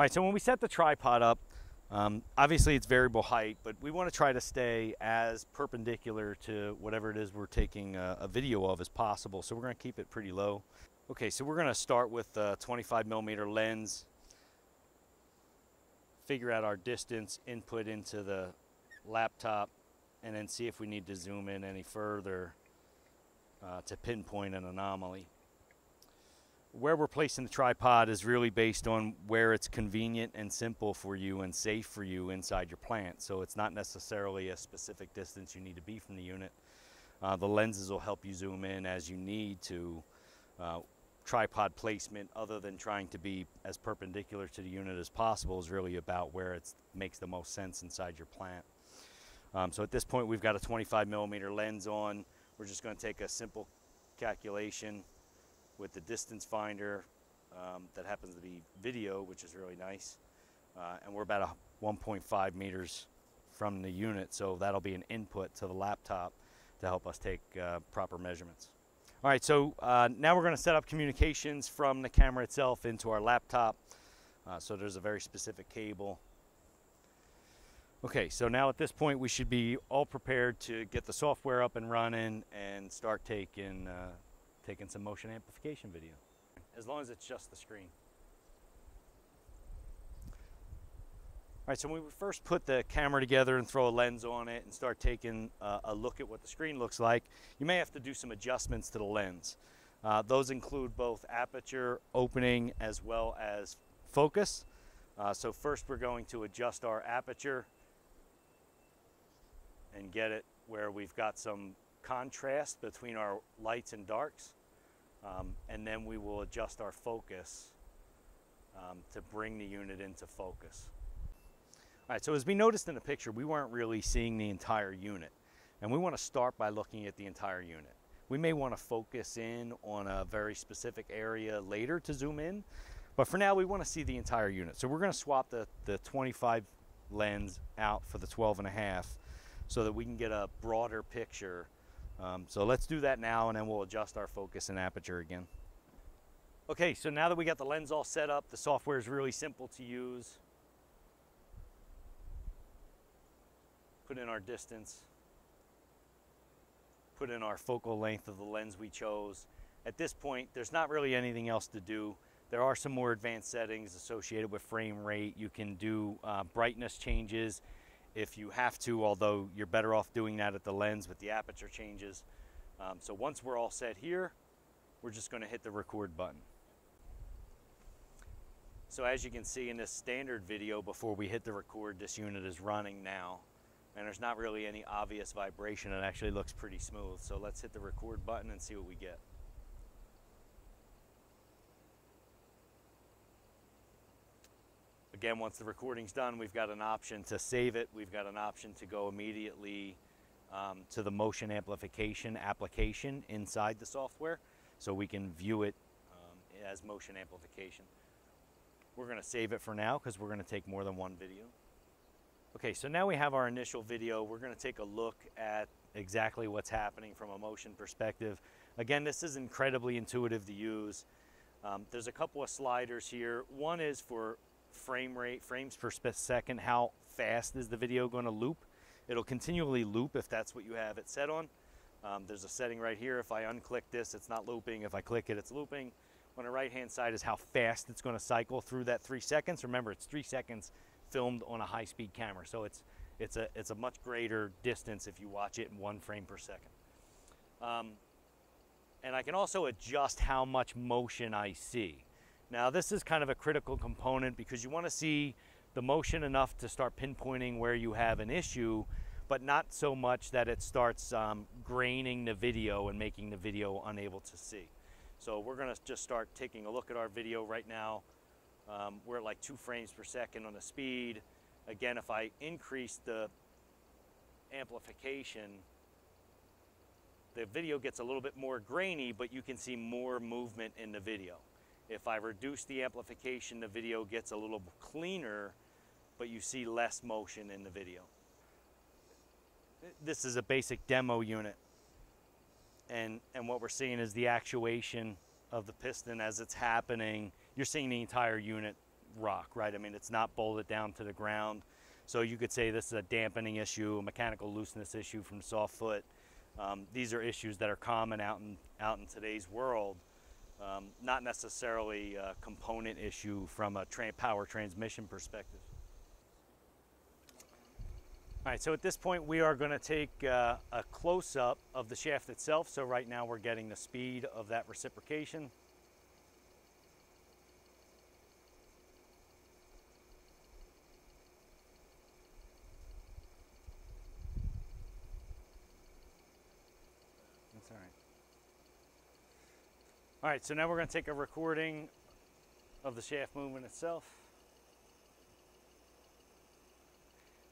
right, so when we set the tripod up, obviously it's variable height, but we want to try to stay as perpendicular to whatever it is we're taking a video of as possible. So we're going to keep it pretty low. Okay, so we're going to start with a 25 millimeter lens, figure out our distance, input into the laptop, and then see if we need to zoom in any further to pinpoint an anomaly. Where we're placing the tripod is really based on where it's convenient and simple for you and safe for you inside your plant. So it's not necessarily a specific distance you need to be from the unit. The lenses will help you zoom in as you need to. Tripod placement, other than trying to be as perpendicular to the unit as possible, is really about where it makes the most sense inside your plant. So at this point we've got a 25 millimeter lens on. We're just going to take a simple calculation with the distance finder that happens to be video, which is really nice, and we're about 1.5 meters from the unit, so that'll be an input to the laptop to help us take proper measurements. All right, so now we're going to set up communications from the camera itself into our laptop. So there's a very specific cable. Okay, so now at this point we should be all prepared to get the software up and running and start taking some motion amplification video, as long as it's just the screen. All right, so when we first put the camera together and throw a lens on it and start taking a look at what the screen looks like, you may have to do some adjustments to the lens. Those include both aperture, opening, as well as focus. So first we're going to adjust our aperture and get it where we've got some contrast between our lights and darks, and then we will adjust our focus to bring the unit into focus. All right, so as we noticed in the picture, we weren't really seeing the entire unit, and we want to start by looking at the entire unit. We may want to focus in on a very specific area later to zoom in, but for now we want to see the entire unit. So we're going to swap the 25 lens out for the 12.5 so that we can get a broader picture. So let's do that now, and then we'll adjust our focus and aperture again. Okay, so now that we got the lens all set up, the software is really simple to use. Put in our distance, put in our focal length of the lens we chose. At this point, there's not really anything else to do. There are some more advanced settings associated with frame rate. You can do brightness changes if you have to, although you're better off doing that at the lens with the aperture changes. So once we're all set here, we're just going to hit the record button. So as you can see in this standard video, before we hit the record, this unit is running now, and there's not really any obvious vibration. It actually looks pretty smooth. So let's hit the record button and see what we get. Again, once the recording's done, we've got an option to save it. We've got an option to go immediately to the motion amplification application inside the software, so we can view it as motion amplification. We're going to save it for now because we're going to take more than one video. Okay, so now we have our initial video. We're going to take a look at exactly what's happening from a motion perspective. Again, this is incredibly intuitive to use. There's a couple of sliders here. One is for frame rate, frames per second. How fast is the video going to loop? It'll continually loop if that's what you have it set on. There's a setting right here. If I unclick this, it's not looping. If I click it, it's looping. On the right hand side is how fast it's going to cycle through that 3 seconds. Remember, it's 3 seconds filmed on a high-speed camera, so it's a much greater distance if you watch it in 1 frame per second. And I can also adjust how much motion I see. Now, this is kind of a critical component because you want to see the motion enough to start pinpointing where you have an issue, but not so much that it starts graining the video and making the video unable to see. So we're going to just start taking a look at our video right now. We're at like 2 frames per second on the speed. Again, if I increase the amplification, the video gets a little bit more grainy, but you can see more movement in the video. If I reduce the amplification, the video gets a little cleaner, but you see less motion in the video. This is a basic demo unit. And what we're seeing is the actuation of the piston as it's happening. You're seeing the entire unit rock, right? I mean, it's not bolted down to the ground. So you could say this is a dampening issue, a mechanical looseness issue from soft foot. These are issues that are common out in today's world. Not necessarily a component issue from a power transmission perspective. All right, so at this point we are going to take a close-up of the shaft itself. So right now we're getting the speed of that reciprocation. That's all right. All right, so now we're going to take a recording of the shaft movement itself.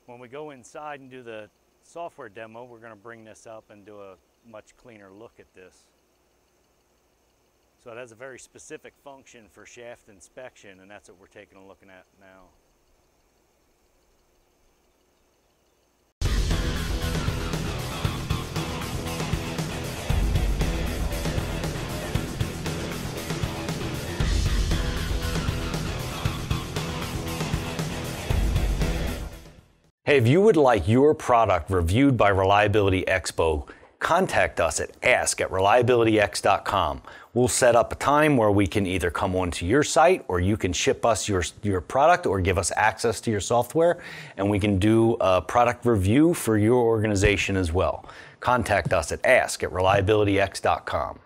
When we go inside and do the software demo, we're going to bring this up and do a much cleaner look at this. So it has a very specific function for shaft inspection, and that's what we're taking a look at now. Hey, if you would like your product reviewed by Reliability Expo, contact us at ask@reliabilityx.com. We'll set up a time where we can either come onto your site, or you can ship us your product or give us access to your software, and we can do a product review for your organization as well. Contact us at ask@reliabilityx.com.